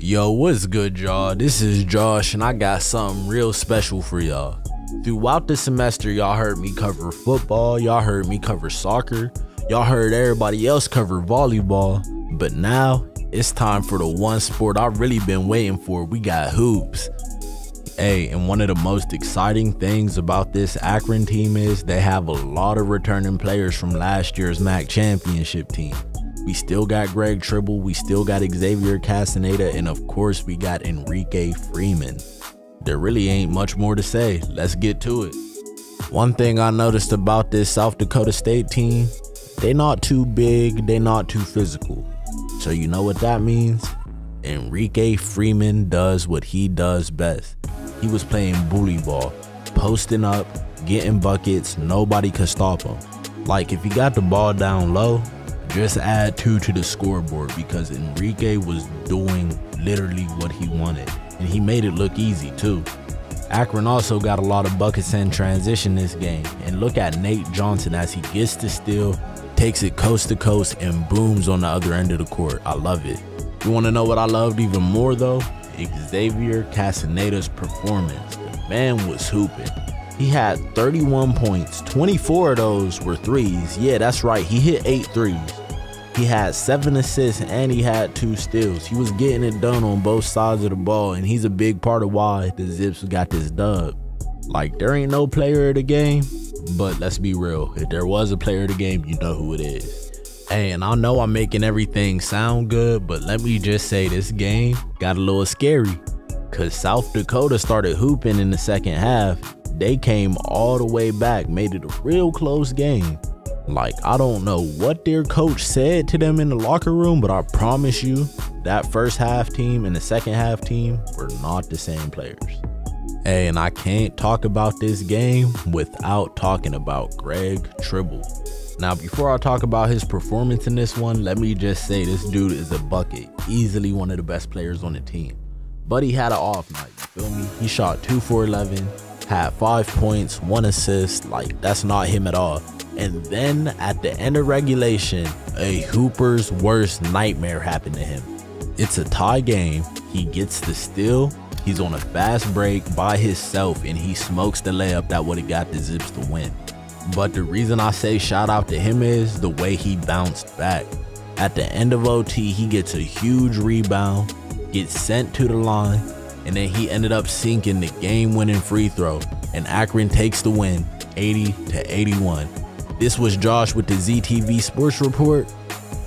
Yo, what's good, y'all? This is Josh, and I got something real special for y'all. Throughout the semester, y'all heard me cover football, y'all heard me cover soccer, y'all heard everybody else cover volleyball, but now it's time for the one sport I've really been waiting for. We got hoops. Hey, and one of the most exciting things about this Akron team is they have a lot of returning players from last year's MAC championship team. We still got Greg Tribble, we still got Xavier Castaneda, and of course we got Enrique Freeman. There really ain't much more to say. Let's get to it. One thing I noticed about this South Dakota State team, they not too big, they not too physical. So you know what that means? Enrique Freeman does what he does best. He was playing bully ball, posting up, getting buckets, nobody could stop him. Like, if he got the ball down low, just add two to the scoreboard, because Enrique was doing literally what he wanted, and he made it look easy too. Akron also got a lot of buckets in transition this game, and look at Nate Johnson as he gets the steal, takes it coast to coast, and booms on the other end of the court. I love it. You want to know what I loved even more though? Xavier Castaneda's performance. The man was hooping. He had 31 points, 24 of those were threes. Yeah, that's right, he hit 8 threes. He had 7 assists and he had 2 steals. He was getting it done on both sides of the ball, and he's a big part of why the Zips got this dub. Like, there ain't no player of the game, but let's be real, if there was a player of the game, you know who it is. Hey, and I know I'm making everything sound good, but let me just say this game got a little scary, because South Dakota started hooping in the second half. They came all the way back, made it a real close game. Like, I don't know what their coach said to them in the locker room, but I promise you, that first half team and the second half team were not the same players. Hey, and I can't talk about this game without talking about Greg Tribble. Now, before I talk about his performance in this one, let me just say this dude is a bucket, easily one of the best players on the team. But he had an off night, you feel me? He shot 2 for 11. Had 5 points, 1 assist, like, that's not him at all. And then at the end of regulation, a hooper's worst nightmare happened to him. It's a tie game, he gets the steal, he's on a fast break by himself, and he smokes the layup that would've got the Zips to win. But the reason I say shout out to him is the way he bounced back. At the end of OT, he gets a huge rebound, gets sent to the line, and then he ended up sinking the game-winning free throw, and Akron takes the win, 80-81. This was Josh with the ZTV Sports Report.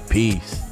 Peace.